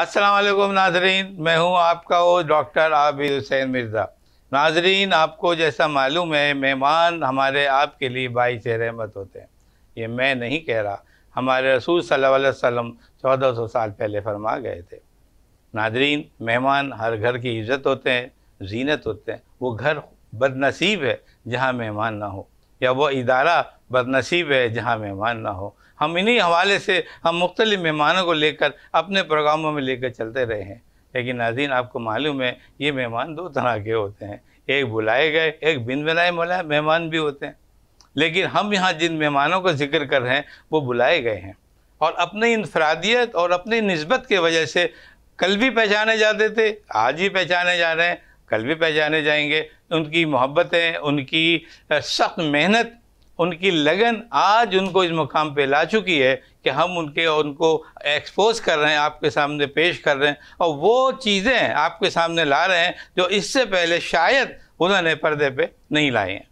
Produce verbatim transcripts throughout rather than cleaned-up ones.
अस्सलाम वालेकुम नाजरीन, मैं हूं आपका वो डॉक्टर आबिद हुसैन मिर्जा। नाजरीन, आपको जैसा मालूम है मेहमान हमारे आपके लिए बाइस रहमत होते हैं। ये मैं नहीं कह रहा, हमारे रसूल सल्लल्लाहु अलैहि वसल्लम चौदह सौ साल पहले फरमा गए थे। नाजरीन, मेहमान हर घर की इज़्ज़त होते हैं, जीनत होते हैं। वो घर बदनसीब है जहाँ मेहमान ना हो, या वो इदारा बदनसीब है जहाँ मेहमान ना हो। हम इन्हीं हवाले से हम मुख्तलिफ़ मेहमानों को लेकर अपने प्रोग्रामों में लेकर चलते रहे हैं। लेकिन नाज़रीन, आपको मालूम है ये मेहमान दो तरह के होते हैं, एक बुलाए गए, एक बिन बुलाए बुलाए मेहमान भी होते हैं। लेकिन हम यहाँ जिन मेहमानों का जिक्र कर रहे हैं वो बुलाए गए हैं, और अपनी इनफरादियत और अपनी नस्बत के वजह से कल भी पहचाने जाते थे, आज भी पहचाने जा रहे हैं, कल भी पहचाने जाएंगे। उनकी मोहब्बतें, उनकी सख्त मेहनत, उनकी लगन आज उनको इस मुकाम पे ला चुकी है कि हम उनके उनको एक्सपोज कर रहे हैं, आपके सामने पेश कर रहे हैं, और वो चीज़ें आपके सामने ला रहे हैं जो इससे पहले शायद उन्होंने पर्दे पे नहीं लाए हैं।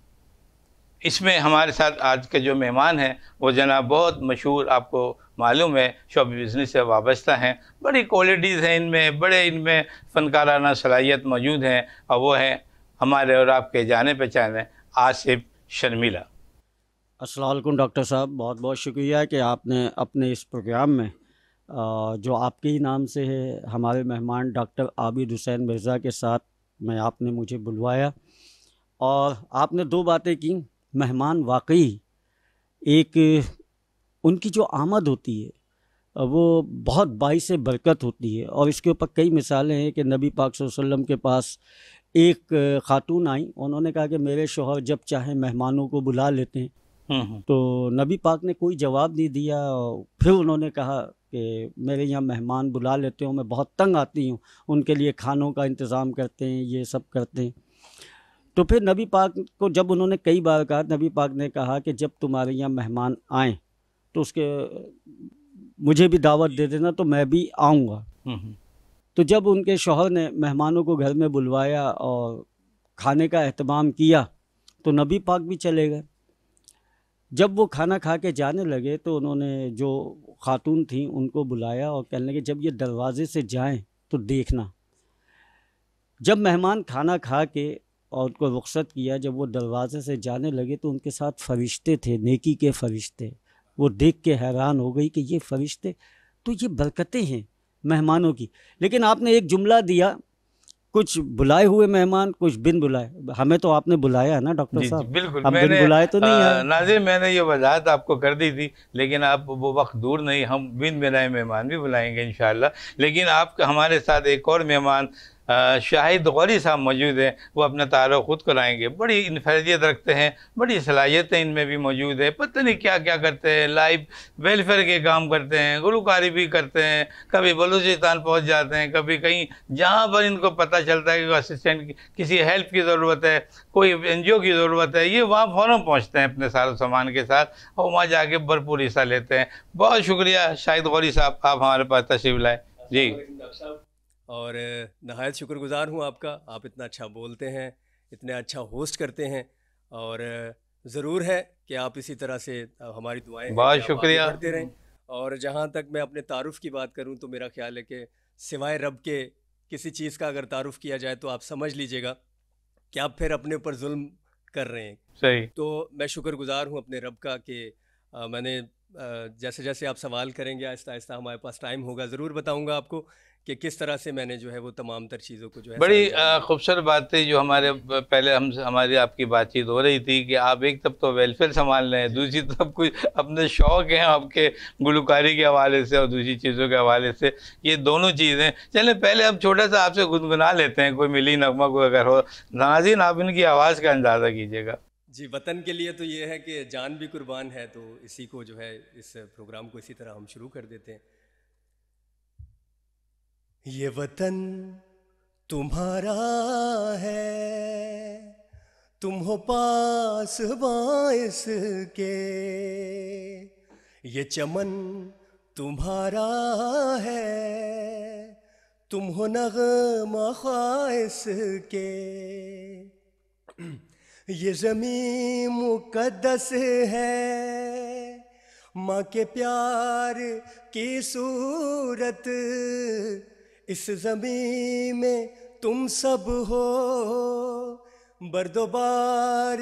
इसमें हमारे साथ आज के जो मेहमान हैं वो जनाब बहुत मशहूर, आपको मालूम है, शॉप बिज़नेस से वाबस्ता हैं। बड़ी क्वालिटीज़ हैं इनमें, बड़े इनमें फ़नकाराना सलाहियत मौजूद हैं, और वो हैं हमारे और आपके जाने पहचाने असिफ शर्मिला। अस्सलाम वालेकुम डॉक्टर साहब, बहुत बहुत शुक्रिया कि आपने अपने इस प्रोग्राम में जो आपके ही नाम से है हमारे मेहमान डॉक्टर आबिद हुसैन मिर्ज़ा के साथ में आपने मुझे बुलवाया। और आपने दो बातें की, मेहमान वाकई एक उनकी जो आमद होती है वो बहुत बाइस बरकत होती है, और इसके ऊपर कई मिसालें हैं कि नबी पाक सल्लल्लाहु अलैहि वसल्लम के पास एक खातून आई, उन्होंने कहा कि मेरे शोहर जब चाहे मेहमानों को बुला लेते हैं, तो नबी पाक ने कोई जवाब नहीं दिया। फिर उन्होंने कहा कि मेरे यहाँ मेहमान बुला लेते हो, मैं बहुत तंग आती हूँ, उनके लिए खानों का इंतज़ाम करते हैं, ये सब करते हैं। तो फिर नबी पाक को जब उन्होंने कई बार कहा, नबी पाक ने कहा कि जब तुम्हारे यहाँ मेहमान आएँ तो उसके मुझे भी दावत दे देना, तो मैं भी आऊँगा। तो जब उनके शोहर ने मेहमानों को घर में बुलवाया और खाने का अहतमाम किया तो नबी पाक भी चले गए। जब वो खाना खा के जाने लगे तो उन्होंने जो खातून थी उनको बुलाया और कहने लगे जब ये दरवाज़े से जाएं तो देखना। जब मेहमान खाना खा के और उनको रुखसत किया, जब वो दरवाज़े से जाने लगे तो उनके साथ फरिश्ते थे, नेकी के फरिश्ते। वो देख के हैरान हो गई कि ये फरिश्ते, तो ये बरकतें हैं मेहमानों की। लेकिन आपने एक जुमला दिया, कुछ बुलाए हुए मेहमान, कुछ बिन बुलाए। हमें तो आपने बुलाया है ना डॉक्टर साहब? बिल्कुल, हम बिन बुलाए तो नहीं आए। नाज़रीन, मैंने ये वजाहत आपको कर दी थी, लेकिन आप वो वक्त दूर नहीं, हम बिन बुलाए मेहमान भी बुलाएंगे इंशाल्लाह। लेकिन आप हमारे साथ एक और मेहमान शाहिद गौरी साहब मौजूद हैं, वो अपना तारफ़ ख़ुद कराएंगे। बड़ी इनफरादियत रखते हैं, बड़ी सलाहियतें इनमें भी मौजूद है, पता नहीं क्या क्या करते हैं। लाइफ वेलफेयर के काम करते हैं, गुलकारी भी करते हैं, कभी बलूचिस्तान पहुंच जाते हैं, कभी कहीं जहां पर इनको पता चलता है कि असिस्टेंट की किसी हेल्प की ज़रूरत है, कोई एन जी ओ की ज़रूरत है, ये वहाँ फ़ौरन पहुँचते हैं अपने सारे सामान के साथ और वहाँ जाके भरपूर हिस्सा लेते हैं। बहुत शुक्रिया शाहिद गौरी साहब, आप हमारे पास तशरीफ़ लाए जी, और नहायत शुक्रगुज़ार हूँ आपका। आप इतना अच्छा बोलते हैं, इतने अच्छा होस्ट करते हैं, और ज़रूर है कि आप इसी तरह से हमारी दुआएं बहुत शुक्रिया करते रहें। और जहाँ तक मैं अपने तारुफ़ की बात करूँ तो मेरा ख्याल है कि सिवाय रब के किसी चीज़ का अगर तारुफ़ किया जाए तो आप समझ लीजिएगा कि आप फिर अपने ऊपर जुल्म कर रहे हैं। सही। तो मैं शुक्रगुज़ार हूँ अपने रब का कि आ, मैंने आ, जैसे जैसे आप सवाल करेंगे आहिस्ता आहिस्ता हमारे पास टाइम होगा, ज़रूर बताऊँगा आपको कि किस तरह से मैंने जो है वो तमाम तर चीज़ों को जो है बड़ी खूबसूरत बातें जो हमारे पहले हम हमारी आपकी बातचीत हो रही थी कि आप एक तरफ तो वेलफेयर संभाल रहे हैं, दूसरी तरफ कुछ अपने शौक़ हैं आपके गुलकारी के हवाले से और दूसरी चीज़ों के हवाले से, ये दोनों चीज़ें। चलें, पहले हम छोटा सा आपसे गुनगुना लेते हैं कोई मिली नगमा कोई अगर हो। नाज़रीन, आप इनकी आवाज़ का अंदाज़ा कीजिएगा जी। वतन के लिए तो ये है कि जान भी कुर्बान है, तो इसी को जो है इस प्रोग्राम को इसी तरह हम शुरू कर देते हैं। ये वतन तुम्हारा है, तुम हो पासबां इसके, ये चमन तुम्हारा है, तुम हो नगमा ख्वाइस के, ये ज़मीन मुकद्दस है, माँ के प्यार की सूरत इस ज़मीं में तुम सब हो, बरदोबार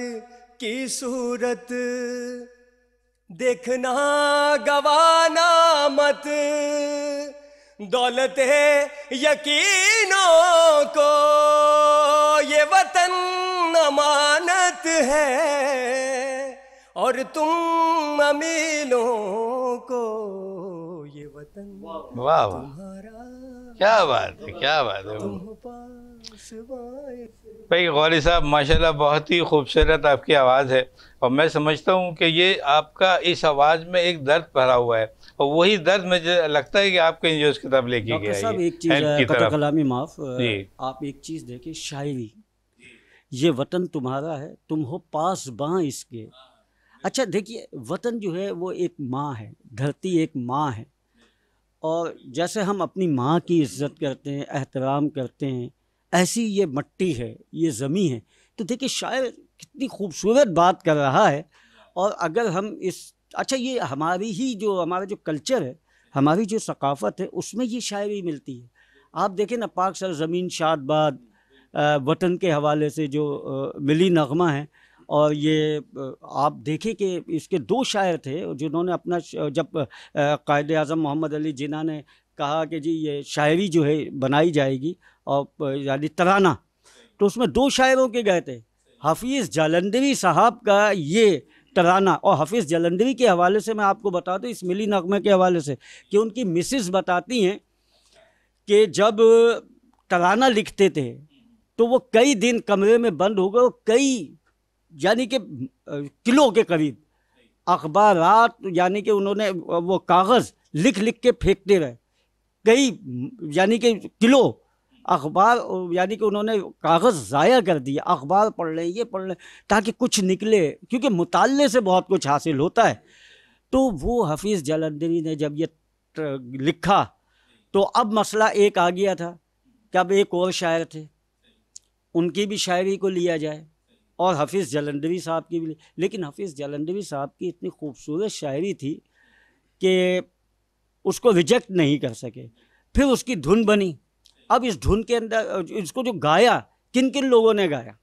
की सूरत देखना गवाना मत, दौलत यकीनों को ये वतन अमानत है और तुम अमीलों को ये वतन तुम्हारा। क्या बात है, क्या बात है भाई गौरी साहब, माशाल्लाह बहुत ही खूबसूरत आपकी आवाज़ है और मैं समझता हूँ कि ये आपका इस आवाज़ में एक दर्द भरा हुआ है और वही दर्द मुझे लगता है कि आपके जो इस किताब लेके गया साहब। एक चीज़ कलामी माफ़, आप एक चीज़ देखिए, शायरी, ये वतन तुम्हारा है, तुम हो पास बाँ इसके। अच्छा देखिए, वतन जो है वो एक माँ है, धरती एक माँ है और जैसे हम अपनी माँ की इज्जत करते हैं, एहतराम करते हैं, ऐसी ये मट्टी है, ये ज़मीं है। तो देखिए शायर कितनी खूबसूरत बात कर रहा है और अगर हम इस, अच्छा ये हमारी ही जो हमारा जो कल्चर है, हमारी जो सकाफ़त है, उसमें ये शायरी मिलती है। आप देखें ना, पाक सर ज़मीन शादबाद वतन के हवाले से जो मिली नगमा है और ये आप देखें कि इसके दो शायर थे जिन्होंने अपना, जब क़ायदे आज़म मोहम्मद अली जिन्ना ने कहा कि जी ये शायरी जो है बनाई जाएगी और यानी तराना, तो उसमें दो शायरों के गए थे। हफीज़ जालंधरी साहब का ये तराना और हफीज़ जालंधरी के हवाले से मैं आपको बता दूँ, इस मिली नगमे के हवाले से, कि उनकी मिसेस बताती हैं कि जब तराना लिखते थे तो वो कई दिन कमरे में बंद हो गए और कई यानी कि किलो के करीब अखबारात यानी कि उन्होंने वो कागज़ लिख लिख के फेंकते रहे, कई यानी कि किलो अखबार यानी कि उन्होंने कागज़ ज़ाया कर दिया, अखबार पढ़ लें, ये पढ़ लें, ताकि कुछ निकले, क्योंकि मुताले से बहुत कुछ हासिल होता है। तो वो हफीज़ जालंधरी ने जब ये लिखा तो अब मसला एक आ गया था कि अब एक और शायर थे, उनकी भी शायरी को लिया जाए और हफीज़ जालंधरी साहब की भी, लेकिन हफीज़ जालंधरी साहब की इतनी खूबसूरत शायरी थी कि उसको रिजेक्ट नहीं कर सके। फिर उसकी धुन बनी, अब इस धुन के अंदर इसको जो गाया, किन किन लोगों ने गाया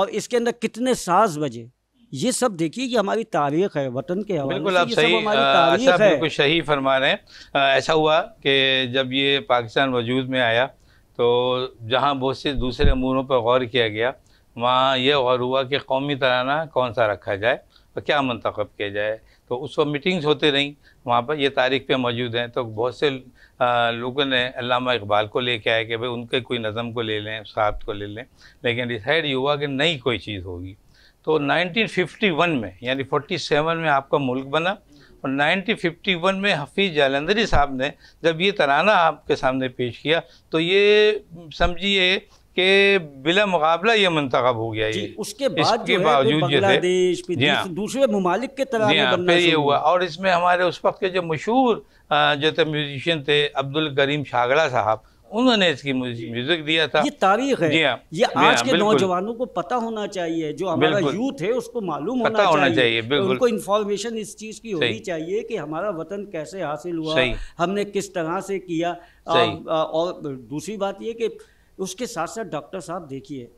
और इसके अंदर कितने साज बजे, ये सब देखिए कि हमारी तारीख है वतन के हवाले से। बिल्कुल आप सही, अच्छा बिल्कुल सही फरमा रहे हैं। ऐसा हुआ कि जब ये पाकिस्तान वजूद में आया तो जहाँ बहुत से दूसरे अमूरों पर गौर किया गया, वहाँ यह गौर हुआ कि कौमी तराना कौन सा रखा जाए और क्या मंतखब किया जाए। तो उस वक्त मीटिंग्स होती रहीं, वहाँ पर ये तारीख पे मौजूद हैं। तो बहुत से लोगों ने अल्लामा इकबाल को लेके आए कि भाई उनके कोई नज़म को ले लें, साहब को ले लें, लेकिन डिसाइड ये हुआ कि नई कोई चीज़ होगी। तो नाइनटीन फिफ्टी वन में यानी सैंतालीस में आपका मुल्क बना और नाइनटीन फिफ्टी वन में हफीज़ जालंधरी साहब ने जब ये तराना आपके सामने पेश किया तो ये समझिए के बिला मुकाबला ये मंतखब हो गया। ये उसके बाद के बावजूद बांग्लादेश दूसरे मुमालिक के तराने बनना शुरू हुआ और इसमें हमारे उस वक्त के जो मशहूर जो थे म्यूजिशियन थे, अब्दुल करीम छागला साहब, उन्होंने इसकी म्यूजिक दिया था। ये तारीख है, ये आज के नौजवानों को पता होना चाहिए, जो हमारा यूथ है उसको मालूम होना होना चाहिए, उनको इंफॉर्मेशन इस चीज़ की होनी चाहिए कि हमारा वतन कैसे हासिल हुआ, हमने किस तरह से किया। और दूसरी बात ये कि उसके साथ साथ डॉक्टर साहब देखिए,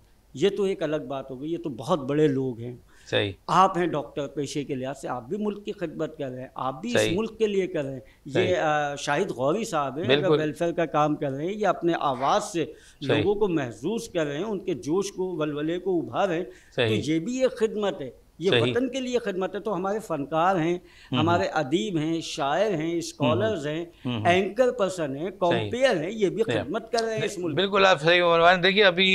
ये तो एक अलग बात हो गई, ये तो बहुत बड़े लोग हैं, सही आप हैं डॉक्टर पेशे के लिहाज से, आप भी मुल्क की खिदमत कर रहे हैं, आप भी इस मुल्क के लिए कर रहे हैं। ये शाहिद गौरी साहब हैं, अगर वेलफेयर का काम कर रहे हैं, ये अपने आवाज़ से लोगों को महसूस कर रहे हैं, उनके जोश को, वलवले को उभार रहे हैं, तो ये भी एक खिदमत है, ये वतन के लिए खिदमत है। तो हमारे फ़नकार हैं, हमारे अदीब हैं, शायर हैं, स्कॉलर्स हैं, एंकर पर्सन हैं, कॉम्पेयर हैं, ये भी खिदमत कर रहे हैं इस मुल्क। बिल्कुल आप सही फरमान। देखिए अभी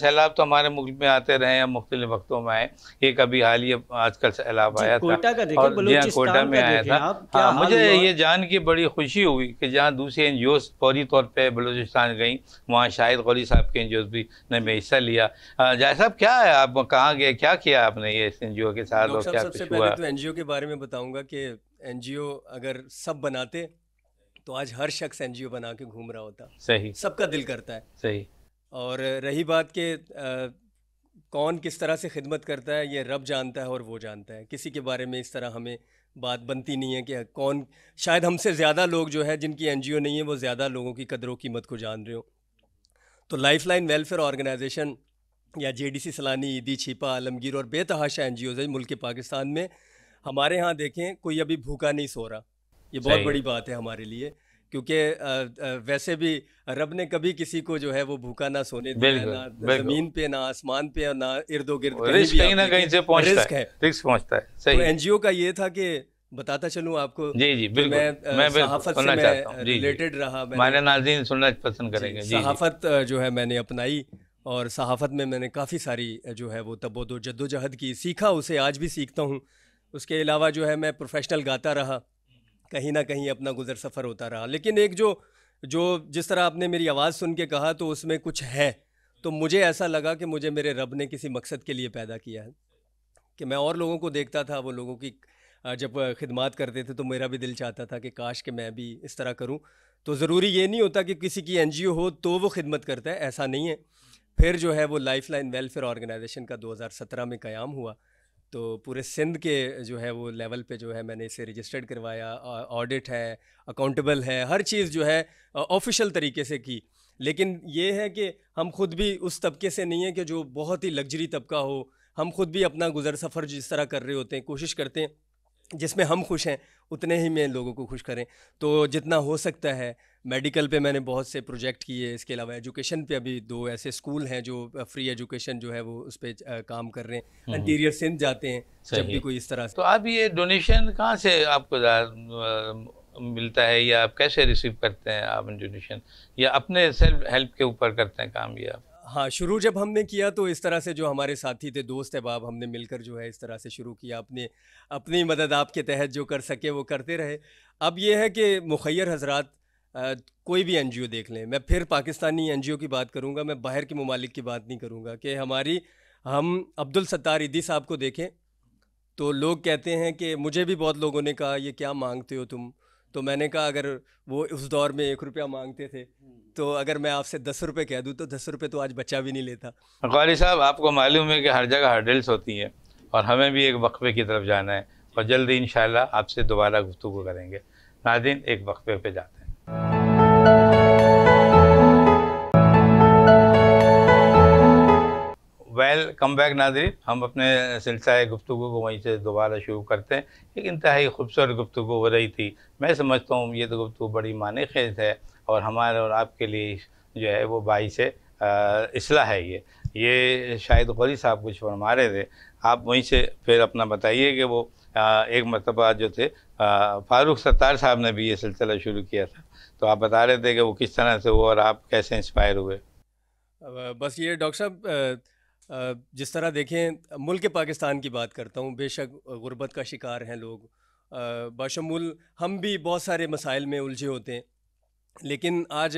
सैलाब तो हमारे मुल्क में आते रहे हैं, मुख्तलिफ वक्तों में आए, एक अभी हाल ही आजकल सैलाब आया था और कोटा में आया था। मुझे ये जान के बड़ी खुशी हुई कि जहाँ दूसरी एन जी ओज फौरी तौर पर बलूचिस्तान गई, वहाँ शाहिद गौरी साहब के एन जी ओज भी ने हिस्सा लिया। जाहिर साहब क्या है, आप कहाँ गए, क्या किया आपने ये एन जी ओ के साथ? और क्या सबसे पहले तो एनजीओ के बारे में बताऊंगा कि एनजीओ अगर सब बनाते तो आज हर शख्स एनजीओ बना के घूम रहा होता। सही, सबका दिल करता है। सही। और रही बात के आ, कौन किस तरह से खिदमत करता है, ये रब जानता है और वो जानता है। किसी के बारे में इस तरह हमें बात बनती नहीं है कि कौन, शायद हमसे ज़्यादा लोग जो है जिनकी एनजीओ नहीं है वो ज़्यादा लोगों की कदरों कीमत को जान रहे हो। तो लाइफलाइन वेलफेयर ऑर्गेनाइजेशन या जेडीसी सलानी, ईदी, छिपा, आलमगीर और बेतहाशा एनजीओज है मुल्क पाकिस्तान में। हमारे यहाँ देखें कोई अभी भूखा नहीं सो रहा, ये बहुत बड़ी बात है हमारे लिए, क्योंकि वैसे भी रब ने कभी किसी को जो है वो भूखा ना सोने दिया, ना जमीन पे ना आसमान पे और ना इर्दो गिर्द, कहीं ना कहीं से पहुंचता है, रिस्क पहुंचता है। सही। तो एनजीओ का ये था कि बताता चलूं आपको, जी जी बिल्कुल, मैं मैं सहाफत से मैं रिलेटेड रहा, मैंने नाज़रीन सुनना पसंद करेंगे, सहाफत जो है मैंने अपनाई और सहाफत में मैंने काफ़ी सारी जो है वो तब्बो जद्दोजहद की, सीखा, उसे आज भी सीखता हूँ। उसके अलावा जो है मैं प्रोफेशनल गाता रहा, कहीं ना कहीं अपना गुजर सफ़र होता रहा। लेकिन एक जो जो जिस तरह आपने मेरी आवाज़ सुन के कहा तो उसमें कुछ है, तो मुझे ऐसा लगा कि मुझे मेरे रब ने किसी मकसद के लिए पैदा किया है। कि मैं और लोगों को देखता था, वो लोगों की जब खिदमत करते थे तो मेरा भी दिल चाहता था कि काश कि मैं भी इस तरह करूं। तो ज़रूरी ये नहीं होता कि किसी की एन जी ओ हो तो वो खिदमत करता है, ऐसा नहीं है। फिर जो है वो लाइफ लाइन वेलफेयर ऑर्गेनाइजेशन का दो हज़ार सत्रह में क़याम हुआ, तो पूरे सिंध के जो है वो लेवल पे जो है मैंने इसे रजिस्टर्ड करवाया, ऑडिट है, अकाउंटेबल है, हर चीज़ जो है ऑफिशियल तरीके से की। लेकिन ये है कि हम खुद भी उस तबके से नहीं है कि जो बहुत ही लग्जरी तबका हो, हम खुद भी अपना गुजर सफ़र जिस तरह कर रहे होते हैं कोशिश करते हैं जिसमें हम खुश हैं उतने ही में लोगों को खुश करें। तो जितना हो सकता है मेडिकल पे मैंने बहुत से प्रोजेक्ट किए, इसके अलावा एजुकेशन पे अभी दो ऐसे स्कूल हैं जो फ्री एजुकेशन जो है वो उस पर काम कर रहे हैं, इंटीरियर सिंध जाते हैं जब भी कोई इस तरह से। तो आप ये डोनेशन कहाँ से आपको मिलता है या आप कैसे रिसीव करते हैं आप डोनेशन, या अपने सेल्फ हेल्प के ऊपर करते हैं काम ये आप? हाँ, शुरू जब हमने किया तो इस तरह से जो हमारे साथी थे, दोस्त अहबाब, हमने मिलकर जो है इस तरह से शुरू किया, अपने अपनी मदद आपके तहत जो कर सके वो करते रहे। अब ये है कि मुखैर हजरात Uh, कोई भी एनजीओ देख लें, मैं फिर पाकिस्तानी एनजीओ की बात करूंगा, मैं बाहर के ममालिक की बात नहीं करूंगा। कि हमारी हम अब्दुल सत्तार इदी साहब को देखें तो लोग कहते हैं कि मुझे भी बहुत लोगों ने कहा ये क्या मांगते हो तुम, तो मैंने कहा अगर वो उस दौर में एक रुपया मांगते थे तो अगर मैं आपसे दस रुपये कह दूँ तो दस रुपये तो आज बच्चा भी नहीं लेता। गौरी साहब, आपको मालूम है कि हर जगह हर्डल्स होती हैं और हमें भी एक वक्फे की तरफ जाना है और जल्दी इंशाल्लाह आपसे दोबारा गुफ्तगू करेंगे। नाज़रीन, एक वक्फे पर जाते हैं। वेलकम बैक नाज़रीन, हम अपने सिलसिला गुफ्तगू को वहीं से दोबारा शुरू करते हैं। एक इंतहाई खूबसूरत गुफ्तगू हो रही थी, मैं समझता हूँ ये तो गुफ्तगू बड़ी माने खेज है और हमारे और आपके लिए जो है वो बाईस इसलाह है। ये ये शाहिद गौरी साहब कुछ फरमा रहे थे, आप वहीं से फिर अपना बताइए कि वो आ, एक मरतबा जो थे फ़ारूक सत्तार साहब ने भी ये सिलसिला शुरू किया था, तो आप बता रहे थे कि वो किस तरह से हुआ और आप कैसे इंस्पायर हुए। बस ये डॉक्टर साहब, जिस तरह देखें मुल्क पाकिस्तान की बात करता हूँ, बेशक गुर्बत का शिकार हैं लोग, बाशमूल हम भी बहुत सारे मसाइल में उलझे होते हैं, लेकिन आज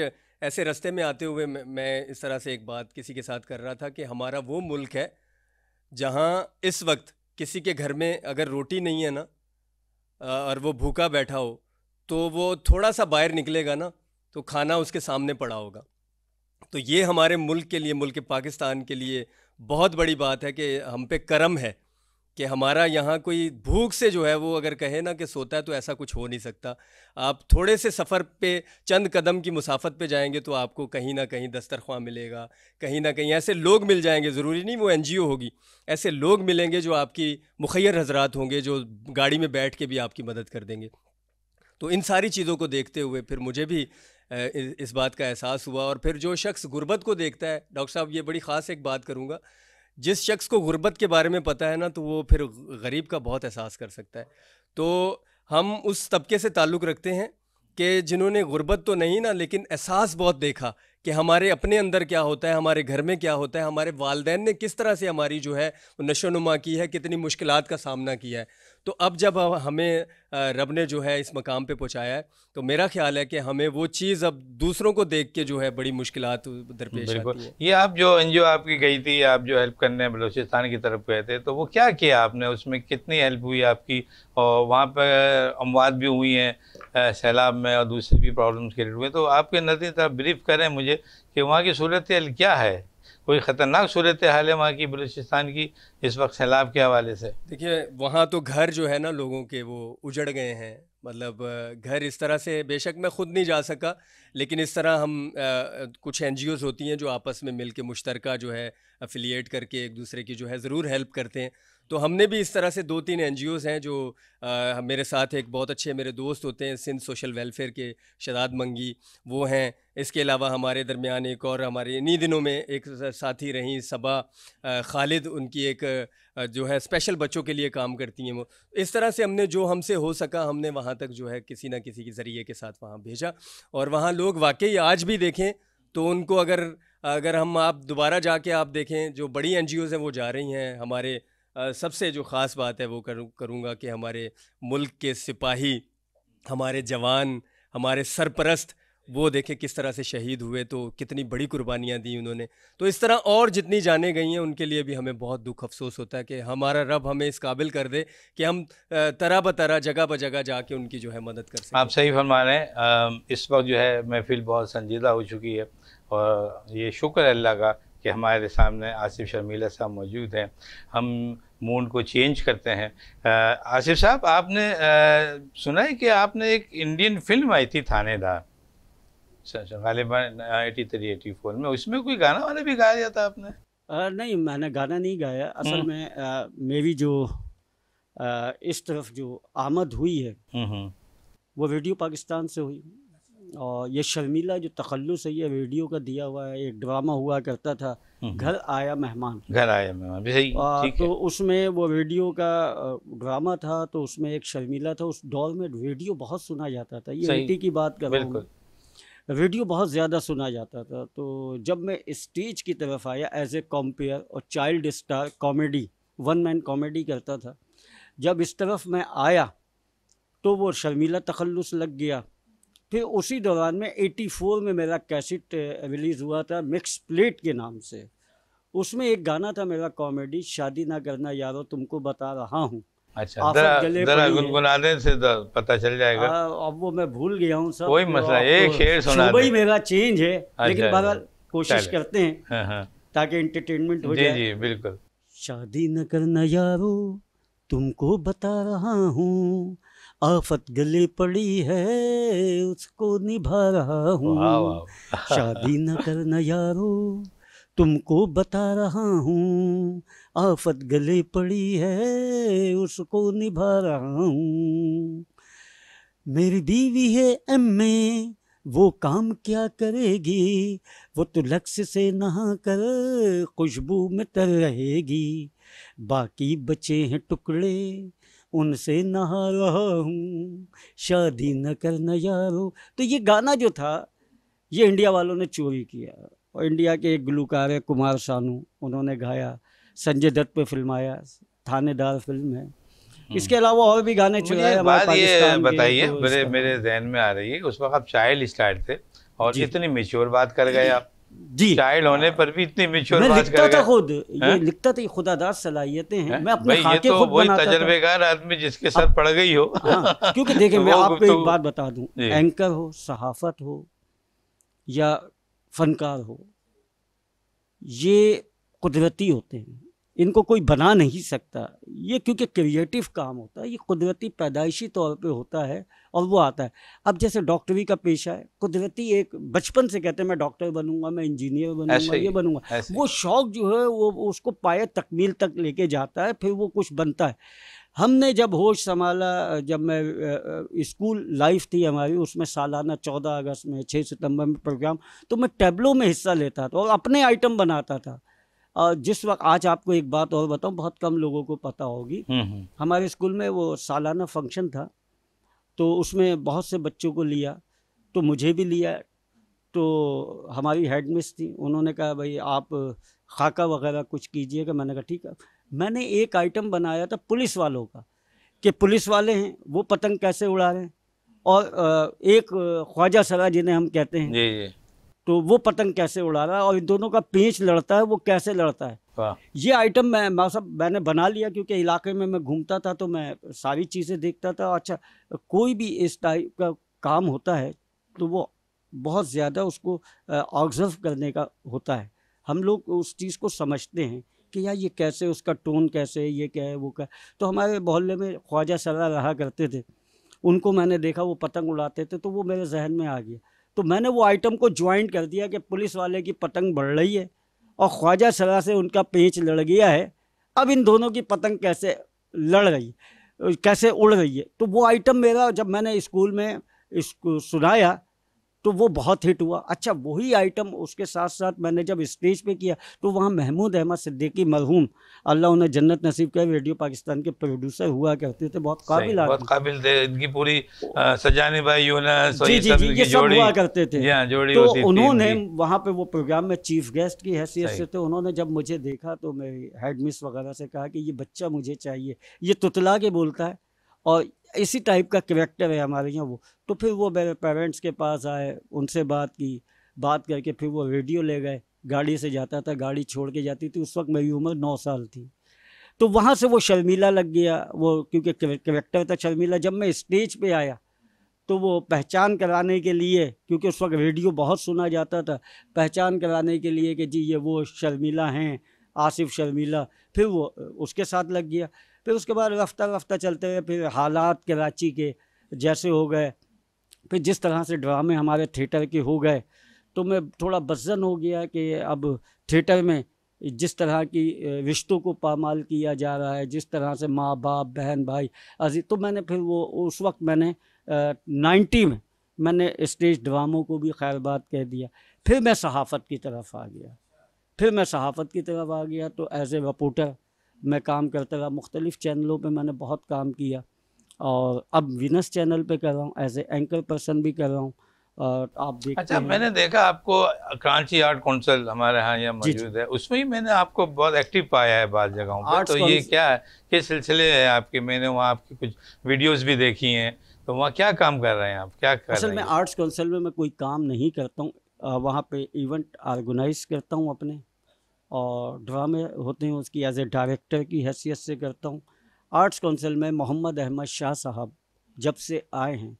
ऐसे रास्ते में आते हुए मैं इस तरह से एक बात किसी के साथ कर रहा था कि हमारा वो मुल्क है जहाँ इस वक्त किसी के घर में अगर रोटी नहीं है ना और वो भूखा बैठा हो तो वो थोड़ा सा बाहर निकलेगा ना तो खाना उसके सामने पड़ा होगा। तो ये हमारे मुल्क के लिए, मुल्क पाकिस्तान के लिए बहुत बड़ी बात है कि हम पे करम है कि हमारा यहाँ कोई भूख से जो है वो अगर कहे ना कि सोता है तो ऐसा कुछ हो नहीं सकता। आप थोड़े से सफ़र पे, चंद कदम की मुसाफत पे जाएंगे तो आपको कहीं ना कहीं दस्तरख्वान मिलेगा, कहीं ना कहीं ऐसे लोग मिल जाएंगे, ज़रूरी नहीं वो एनजीओ होगी, ऐसे लोग मिलेंगे जो आपकी मुखैर हजरात होंगे, जो गाड़ी में बैठ के भी आपकी मदद कर देंगे। तो इन सारी चीज़ों को देखते हुए फिर मुझे भी इस बात का एहसास हुआ। और फिर जो शख्स गुर्बत को देखता है, डॉक्टर साहब ये बड़ी ख़ास एक बात करूँगा, जिस शख्स को गुर्बत के बारे में पता है ना तो वो फिर गरीब का बहुत एहसास कर सकता है। तो हम उस तबके से ताल्लुक़ रखते हैं कि जिन्होंने गुर्बत तो नहीं ना लेकिन एहसास बहुत देखा कि हमारे अपने अंदर क्या होता है, हमारे घर में क्या होता है, हमारे वालदैन ने किस तरह से हमारी जो है नशोनुमा की है, कितनी मुश्किलात का सामना किया है। तो अब जब हमें रब ने जो है इस मकाम पे पहुँचाया है तो मेरा ख्याल है कि हमें वो चीज़ अब दूसरों को देख के जो है बड़ी मुश्किलात दरपेश आती है। ये आप जो एन जी ओ आपकी गई थी, आप जो हेल्प करने बलूचिस्तान की तरफ गए थे, तो वो क्या किया आपने, उसमें कितनी हेल्प हुई आपकी? और वहाँ पर अमवात भी हुई हैं सैलाब में और दूसरे भी प्रॉब्लम्स क्रिएट हुए, तो आपके नज़दीक आप ब्रीफ करें मुझे कि वहाँ की सूरत क्या है कोई ख़तरनाक सूरत हाल है वहाँ की बलूचिस्तान की इस वक्त सैलाब के हवाले से। देखिए वहाँ तो घर जो है ना लोगों के वो उजड़ गए हैं, मतलब घर इस तरह से, बेशक मैं ख़ुद नहीं जा सका लेकिन इस तरह हम आ, कुछ एन जी ओज़ होती हैं जो आपस में मिल के मुश्तरका जो है अफिलिएट करके एक दूसरे की जो है ज़रूर हेल्प करते हैं। तो हमने भी इस तरह से दो तीन एन जी ओज़ हैं जो आ, मेरे साथ एक बहुत अच्छे मेरे दोस्त होते हैं सिंध सोशल वेलफेयर के शदाद मंगी वो हैं। इसके अलावा हमारे दरमियान एक और हमारे इन्हीं दिनों में एक साथी रहीं सबा खालिद, उनकी एक जो है स्पेशल बच्चों के लिए काम करती हैं वो। इस तरह से हमने जो हमसे हो सका हमने वहाँ तक जो है किसी ना किसी के ज़रिए के साथ वहाँ भेजा और वहाँ लोग वाकई आज भी देखें तो उनको अगर अगर हम आप दोबारा जाके आप देखें जो बड़ी एन जी ओज़ हैं वो जा रही हैं। हमारे सबसे जो ख़ास बात है वो करूँ करूँगा कि हमारे मुल्क के सिपाही, हमारे जवान, हमारे सरपरस्त वो देखे किस तरह से शहीद हुए, तो कितनी बड़ी कुर्बानियाँ दी उन्होंने। तो इस तरह और जितनी जाने गई हैं उनके लिए भी हमें बहुत दुख अफसोस होता है कि हमारा रब हमें इस काबिल कर दे कि हम तरह ब तरह जगह ब जगह जाके उनकी जो है मदद कर सकें। आप सही फरमा रहे हैं, इस वक्त जो है महफिल बहुत संजीदा हो चुकी है और ये शुक्र है अल्लाह का कि हमारे सामने आसिफ शर्मिला साहब मौजूद हैं। हम मूड को चेंज करते हैं। आसिफ साहब आपने सुना है कि आपने एक इंडियन फिल्म आई थी थानेदार गालिबन एटी थ्री एटी फोर में, उसमें कोई गाना वाला भी गाया जाता आपने? आ, नहीं मैंने गाना नहीं गाया असल में। आ, मेरी जो आ, इस तरफ जो आमद हुई है वो रेडियो पाकिस्तान से हुई और ये शर्मिला जो तखल्लुस है ये रेडियो का दिया हुआ है। एक ड्रामा हुआ करता था घर आया मेहमान, घर आया मेहमान, तो उसमें वो रेडियो का ड्रामा था तो उसमें एक शर्मिला था। उस दौर में रेडियो बहुत सुना जाता था, ये एटी की बात कर रहा हूँ, रेडियो बहुत ज़्यादा सुना जाता था। तो जब मैं स्टेज की तरफ आया एज ए कॉम्पेयर और child star comedy one man comedy करता था, जब इस तरफ मैं आया तो वो शर्मिला तखल्लुस लग गया। फिर उसी दौरान में चौरासी में मेरा कैसेट रिलीज़ हुआ था मिक्स प्लेट के नाम से, उसमें एक गाना था मेरा कॉमेडी शादी ना करना यारो तुमको बता रहा हूँ। अच्छा, दरा, दरा गुनगुनाने से पता चल जाएगा। आ, अब वो मैं भूल गया हूँ सब, कोई मसला, एक शेर सुना दे। मेरा चेंज है लेकिन बहरहाल कोशिश करते हैं हाँ। ताकि एंटरटेनमेंट हो जाए। जी जी बिल्कुल। शादी न करना यारो तुमको बता रहा हूँ, आफत गले पड़ी है उसको निभा रहा हूँ। शादी न करना यारो तुमको बता रहा हूँ, आफत गले पड़ी है उसको निभा रहा हूँ। मेरी बीवी है एम ए, वो काम क्या करेगी, वो तो लक्ष्य से नहा कर खुशबू में तर रहेगी। बाकी बचे हैं टुकड़े उनसे नहा रहा हूँ, शादी न करना यारो। तो ये गाना जो था ये इंडिया वालों ने चोरी किया और इंडिया के एक गुलकार है कुमार शानू, उन्होंने गाया, संजय दत्त पे फिल्म आया, थानेदार फिल्म है। इसके अलावा और भी गाने चलाए। बात ये बताइए मेरे मेरे जहन में आ रही है, उस वक्त आप चाइल्ड स्टार थे और इतनी मेच्योर बात कर गए आप। जी, चाइल्ड होने पर भी इतनी मेच्योर बात कर गए। मैं लिखता था खुद, ये लिखता था, खुदादास सलाहियतें हैं, मैं अपने खाके खुद बनाता था। तजुर्बेकार आदमी जिसके साथ पड़ गई हो, क्योंकि देखिए मैं आपको एक बात बता दूं, एंकर हो, सहाफत हो या फनकार हो, ये कुदरती होते हैं, इनको कोई बना नहीं सकता। ये क्योंकि क्रिएटिव काम होता है, ये कुदरती पैदाइशी तौर पे होता है और वो आता है। अब जैसे डॉक्टरी का पेशा है, कुदरती एक बचपन से कहते हैं मैं डॉक्टर बनूंगा, मैं इंजीनियर बनूंगा, ये बनूंगा। वो शौक़ जो है वो उसको पाए तकमील तक लेके जाता है, फिर वो कुछ बनता है। हमने जब होश संभाला, जब मैं स्कूल लाइफ थी हमारी, उसमें सालाना चौदह अगस्त में, छः सितम्बर में प्रोग्राम, तो मैं टैब्लो में हिस्सा लेता था और अपने आइटम बनाता था। और जिस वक्त आज आपको एक बात और बताऊं, बहुत कम लोगों को पता होगी, हमारे स्कूल में वो सालाना फंक्शन था तो उसमें बहुत से बच्चों को लिया, तो मुझे भी लिया। तो हमारी हेड मिस थी, उन्होंने कहा भाई आप खाका वगैरह कुछ कीजिएगा, मैंने कहा ठीक है। मैंने एक आइटम बनाया था पुलिस वालों का, कि पुलिस वाले हैं वो पतंग कैसे उड़ा रहे हैं, और एक ख्वाजा सरा जिन्हें हम कहते हैं तो वो पतंग कैसे उड़ा रहा है, और इन दोनों का पेंच लड़ता है वो कैसे लड़ता है। ये आइटम मैं मैं सब मैंने बना लिया, क्योंकि इलाके में मैं घूमता था तो मैं सारी चीज़ें देखता था। अच्छा, कोई भी इस टाइप का काम होता है तो वो बहुत ज़्यादा उसको ऑब्जर्व करने का होता है। हम लोग उस चीज़ को समझते हैं कि यार ये कैसे, उसका टोन कैसे, ये क्या है वो क्या। तो हमारे मोहल्ले में ख्वाजा सरा रहा करते थे, उनको मैंने देखा वो पतंग उड़ाते थे, तो वो मेरे जहन में आ गया। तो मैंने वो आइटम को ज्वाइंट कर दिया कि पुलिस वाले की पतंग बढ़ रही है और ख्वाजा सरा से उनका पेच लड़ गया है, अब इन दोनों की पतंग कैसे लड़ रही, कैसे उड़ रही है। तो वो आइटम मेरा जब मैंने स्कूल में इसको सुनाया तो वो बहुत हिट हुआ। अच्छा, वही आइटम उसके साथ साथ मैंने जब स्टेज पे किया तो वहाँ महमूद अहमद सिद्दीकी मरहूम, अल्लाह उन्हें जन्नत नसीब करे, रेडियो पाकिस्तान के प्रोड्यूसर हुआ करते थे, बहुत काबिल बहुत काबिल थे। इनकी पूरी सजानी भाई जी जी जी ये सब हुआ करते थे। तो उन्होंने वहाँ पे वो प्रोग्राम में चीफ गेस्ट की हैसियत से, तो उन्होंने जब मुझे देखा तो मेरी हेड मिस वगैरह से कहा कि ये बच्चा मुझे चाहिए, ये तुतला के बोलता है और इसी टाइप का कैरेक्टर है हमारे यहाँ वो। तो फिर वो मेरे पेरेंट्स के पास आए, उनसे बात की, बात करके फिर वो रेडियो ले गए, गाड़ी से जाता था, गाड़ी छोड़ के जाती थी। उस वक्त मेरी उम्र नौ साल थी। तो वहाँ से वो शर्मिला लग गया, वो क्योंकि कैरेक्टर था शर्मिला। जब मैं स्टेज पे आया तो वो पहचान कराने के लिए, क्योंकि उस वक्त रेडियो बहुत सुना जाता था, पहचान कराने के लिए कि जी ये वो शर्मिला हैं, आसिफ शर्मिला, फिर वो उसके साथ लग गया। फिर उसके बाद रफ्ता रफ्ता चलते हुए फिर हालात कराची के जैसे हो गए, फिर जिस तरह से ड्रामे हमारे थिएटर के हो गए, तो मैं थोड़ा बदजन हो गया कि अब थिएटर में जिस तरह की रिश्तों को पामाल किया जा रहा है, जिस तरह से माँ बाप बहन भाई अजीज। तो मैंने फिर वो उस वक्त मैंने नाइन्टी में मैंने स्टेज ड्रामों को भी खैरबाद कह दिया। फिर मैं सहाफ़त की तरफ आ गया फिर मैं सहाफ़त की तरफ आ गया तो एज ए रिपोर्टर मैं काम करता रहा। मुख्तलिफ़ चैनलों पे मैंने बहुत काम किया और अब विनस चैनल पे कर रहा हूँ, एज ए एंकर पर्सन भी कर रहा हूँ। और आप देखते अच्छा हैं। मैंने देखा आपको कराची आर्ट काउंसिल हमारे यहाँ यहाँ मौजूद है, उसमें ही मैंने आपको बहुत एक्टिव पाया है बात जगहों पर। तो ये क्या है, ये सिलसिले हैं आपके? मैंने वहाँ आपकी कुछ वीडियोज़ भी देखी हैं, तो वहाँ क्या काम कर रहे हैं आप, क्या कर रहे हैं? असल में आर्ट्स काउंसिल में मैं कोई काम नहीं करता हूँ, वहाँ पर इवेंट ऑर्गेनाइज करता हूँ अपने, और ड्रामे होते हैं उसकी एज ए डायरेक्टर की हैसियत से करता हूँ। आर्ट्स काउंसिल में मोहम्मद अहमद शाह साहब जब से आए हैं,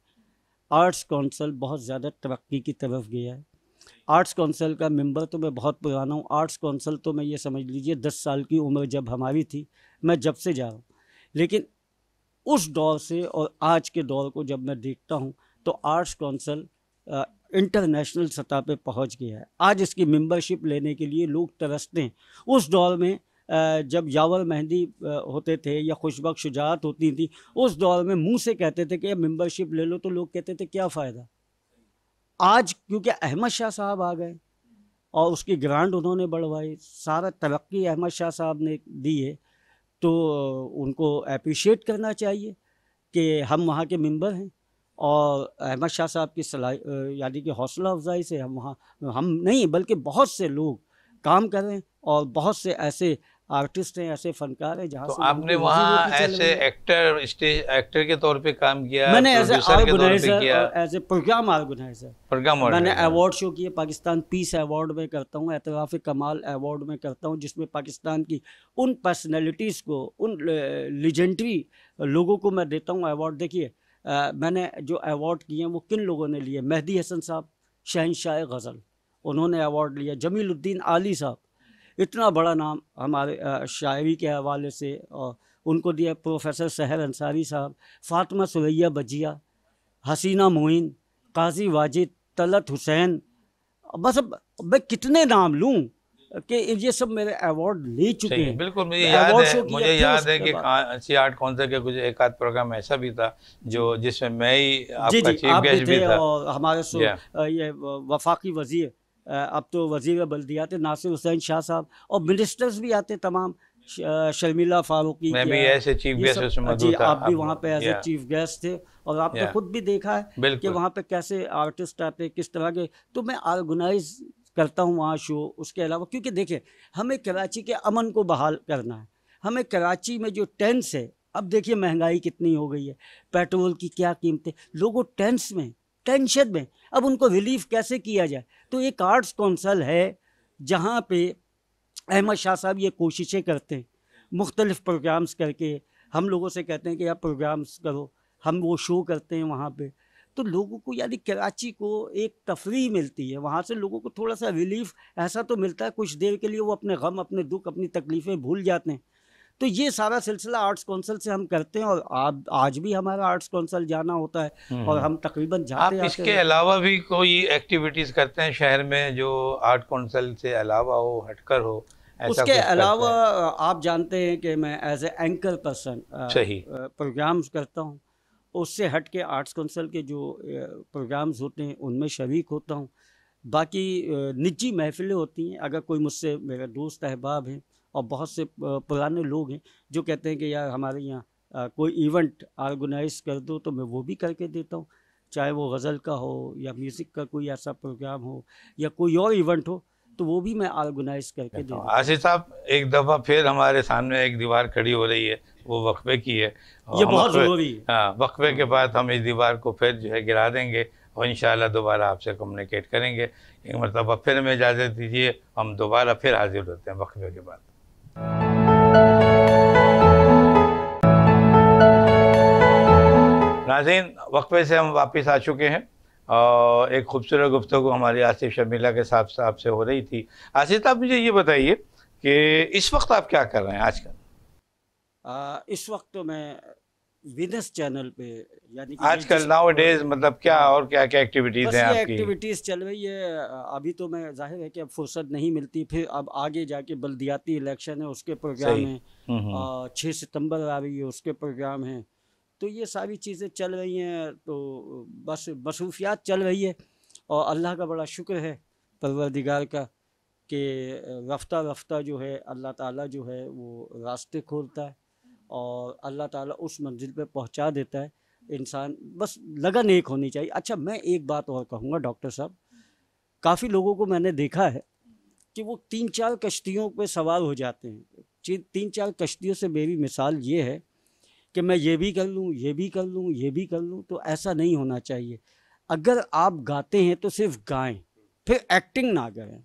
आर्ट्स काउंसिल बहुत ज़्यादा तरक्की की तरफ गया है। आर्ट्स काउंसिल का मेंबर तो मैं बहुत पुराना हूँ। आर्ट्स काउंसिल तो मैं ये समझ लीजिए दस साल की उम्र जब हमारी थी, मैं जब से जा रहा हूँ। लेकिन उस दौर से और आज के दौर को जब मैं देखता हूँ तो आर्ट्स काउंसिल इंटरनेशनल सतह पे पहुंच गया है। आज इसकी मेंबरशिप लेने के लिए लोग तरसते हैं। उस दौर में जब यावर मेहंदी होते थे या खुशबक शुजात होती थी, उस दौर में मुंह से कहते थे कि मेंबरशिप ले लो, तो लोग कहते थे क्या फ़ायदा। आज क्योंकि अहमद शाह साहब आ गए और उसकी ग्रांड उन्होंने बढ़वाई, सारा तरक्की अहमद शाह साहब ने दी है, तो उनको अप्रिशिएट करना चाहिए कि हम वहाँ के मेंबर हैं। और अहमद शाह साहब की सलाह यानी कि हौसला अफजाई से हम वहाँ हम नहीं बल्कि बहुत से लोग काम कर रहे हैं और बहुत से ऐसे आर्टिस्ट हैं, ऐसे फनकार हैं। जहाँ तो आपने वहाँ ऐसे एक्टर स्टेज एक्टर के तौर पे काम किया? मैंने as a organiser, as a program organiser program मैंने अवार्ड शो किए, पाकिस्तान पीस अवार्ड में करता हूँ, एतराफ़ कमाल अवार्ड में करता हूँ, जिसमें पाकिस्तान की उन पर्सनैलिटीज़ को, उन लीजेंडरी लोगों को मैं देता हूँ अवार्ड। देखिए Uh, मैंने जो अवार्ड किए हैं वो किन लोगों ने लिए। मेहदी हसन साहब शहनशाह गज़ल, उन्होंने अवार्ड लिया। जमीलुद्दीन आली साहब, इतना बड़ा नाम हमारे शायरी के हवाले से, और उनको दिया। प्रोफेसर सहर अंसारी साहब, फातिमा सुरैया बजिया, हसीना मोइन, काजी वाजिद, तलत हुसैन, बस अब मैं कितने नाम लूँ कि ये सब मेरे अवार्ड ले चुके हैं। बिल्कुल मुझे याद है, मुझे याद है कि सी आर्ट काउंसिल के कुछ एक आध प्रोग्राम ऐसा भी था जो जिसमें मैं ही आपका चीफ गेस्ट भी था, और हमारे सो ये वफाकी वजीर, अब तो वजीर बल्दियात नासिर हुसैन शाह साहब, और मिनिस्टर्स भी आते तमाम, शर्मिला फारूकी, मैं भी ऐसे चीफ गेस्ट उसमें मौजूद था। आप भी वहाँ पे ऐसे चीफ गेस्ट थे और आपने खुद भी देखा है कि वहाँ पे कैसे आर्टिस्ट आते, किस तरह के। तो मैं ऑर्गेनाइज करता हूँ वहाँ शो। उसके अलावा क्योंकि देखिए हमें कराची के अमन को बहाल करना है, हमें कराची में जो टेंस है, अब देखिए महंगाई कितनी हो गई है, पेट्रोल की क्या कीमतें, लोगों टेंस में टेंशन में, अब उनको रिलीफ कैसे किया जाए। तो एक आर्ट्स काउंसिल है जहाँ पे अहमद शाह साहब ये कोशिशें करते हैं, मुख्तलिफ़ प्रोग्राम्स करके हम लोगों से कहते हैं कि आप प्रोग्राम्स करो, हम वो शो करते हैं वहाँ पर। तो लोगों को यानी कराची को एक तफरी मिलती है, वहाँ से लोगों को थोड़ा सा रिलीफ ऐसा तो मिलता है, कुछ देर के लिए वो अपने गम, अपने दुख, अपनी तकलीफ़ें भूल जाते हैं। तो ये सारा सिलसिला आर्ट्स काउंसिल से हम करते हैं और आप आज भी हमारा आर्ट्स काउंसिल जाना होता है और हम तकरीबन जाते हैं। इसके अलावा भी कोई एक्टिविटीज़ करते हैं शहर में जो आर्ट काउंसिल से अलावा हो, हटकर हो? उसके अलावा आप जानते हैं कि मैं as a anchor person programs करता हूँ, उससे हट के आर्ट्स काउंसिल के जो प्रोग्राम्स होते हैं उनमें शरीक होता हूँ। बाकी निजी महफिलें होती हैं, अगर कोई मुझसे मेरा दोस्त अहबाब है और बहुत से पुराने लोग हैं जो कहते हैं कि यार हमारे यहाँ कोई इवेंट ऑर्गेनाइज कर दो, तो मैं वो भी करके देता हूँ, चाहे वो गज़ल का हो या म्यूज़िक का कोई ऐसा प्रोग्राम हो या कोई और इवेंट हो, तो वो भी मैं ऑर्गेनाइज करके देता हूँ। आसिफ साहब, एक दफ़ा फिर हमारे सामने एक दीवार खड़ी हो रही है, वो वक्फे की है, ये बहुत ज़रूरी है। हाँ, वक्फे के बाद हम इस दीवार को फिर जो है गिरा देंगे और इंशाल्लाह दोबारा आपसे कम्युनिकेट करेंगे। एक मरतबा फिर हमें इजाज़त दीजिए, हम दोबारा फिर हाजिर होते हैं वक्फे के बाद। नाज़रीन, वक्फे से हम वापस आ चुके हैं और एक खूबसूरत गुफ्तगू हमारी आसिफ शर्मिला के साथ साहब से हो रही थी। आसिफ, आप मुझे ये बताइए कि इस वक्त आप क्या कर रहे हैं आजकल? आ, इस वक्त तो मैं विनस चैनल पे, यानी कि आजकल नाउ डेज मतलब क्या और क्या क्या एक्टिविटीज़ हैं आपकी? एक्टिविटीज़ चल रही है। अभी तो मैं जाहिर है कि अब फुर्सत नहीं मिलती, फिर अब आगे जाके बल्दियाती इलेक्शन है, उसके प्रोग्राम हैं, छः सितंबर आ रही है, उसके प्रोग्राम हैं, तो ये सारी चीज़ें चल रही हैं। तो बस मसरूफियात चल रही है और अल्लाह का बड़ा शुक्र है परवरदिगार का कि रफ्ता रफ्ता जो है अल्लाह ताला जो है वो रास्ते खोलता है और अल्लाह ताला उस मंजिल पे पहुंचा देता है। इंसान बस लगन एक होनी चाहिए। अच्छा, मैं एक बात और कहूँगा डॉक्टर साहब, काफ़ी लोगों को मैंने देखा है कि वो तीन चार कश्तियों पे सवार हो जाते हैं। तीन चार कश्तियों से मेरी मिसाल ये है कि मैं ये भी कर लूँ, ये भी कर लूँ, ये भी कर लूँ, तो ऐसा नहीं होना चाहिए। अगर आप गाते हैं तो सिर्फ गाएँ, फिर एक्टिंग ना करें,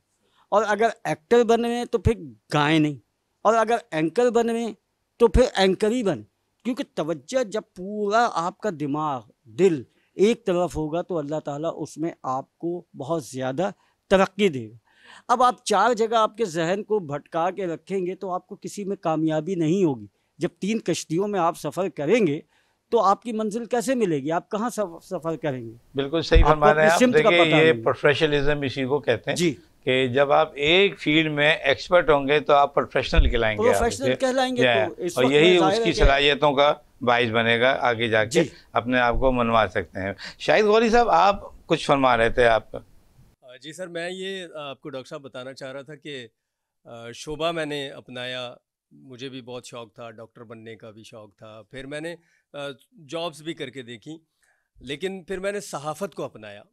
और अगर एक्टर बन रहे हैं तो फिर गाएँ नहीं, और अगर एंकर बन रहे हैं तो फिर एंकर ही बन, क्योंकि तवज्जो जब पूरा आपका दिमाग, दिल एक तरफ होगा तो अल्लाह ताला उसमें आपको बहुत ज़्यादा तरक्की देगा। अब आप चार जगह आपके जहन को भटका के रखेंगे तो आपको किसी में कामयाबी नहीं होगी। जब तीन कश्तियों में आप सफ़र करेंगे तो आपकी मंजिल कैसे मिलेगी? आप कहाँ सफ़र करेंगे? बिल्कुल सही फरमा रहे हैं आप। देखिए, ये प्रोफेशनलिज्म इसी को कहते हैं जी, कि जब आप एक फील्ड में एक्सपर्ट होंगे तो आप प्रोफेशनल कहलाएंगे, प्रोफेशनल कहलाएंगे तो, और यही उसकी सलाहियतों का बाइस बनेगा, आगे जाके अपने आप को मनवा सकते हैं। शाहिद गौरी साहब, आप कुछ फरमा रहे थे आप? जी सर, मैं ये आपको डॉक्टर साहब बताना चाह रहा था कि शोबा मैंने अपनाया, मुझे भी बहुत शौक़ था, डॉक्टर बनने का भी शौक़ था, फिर मैंने जॉब्स भी करके देखी, लेकिन फिर मैंने सहाफ़त को अपनाया।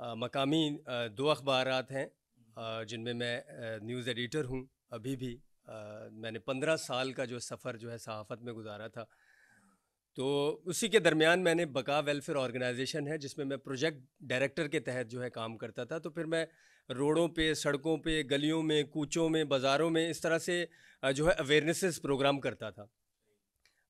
आ, मकामी आ, दो अखबारात हैं जिनमें मैं न्यूज़ एडिटर हूँ अभी भी। आ, मैंने पंद्रह साल का जो सफ़र जो है सहाफ़त में गुजारा था। तो उसी के दरमियान मैंने बका वेलफेयर ऑर्गेनाइजेशन है जिसमें मैं प्रोजेक्ट डायरेक्टर के तहत जो है काम करता था। तो फिर मैं रोडों पे, सड़कों पे, गलियों में, कूचों में, बाज़ारों में इस तरह से जो है अवेयरनेसेस प्रोग्राम करता था।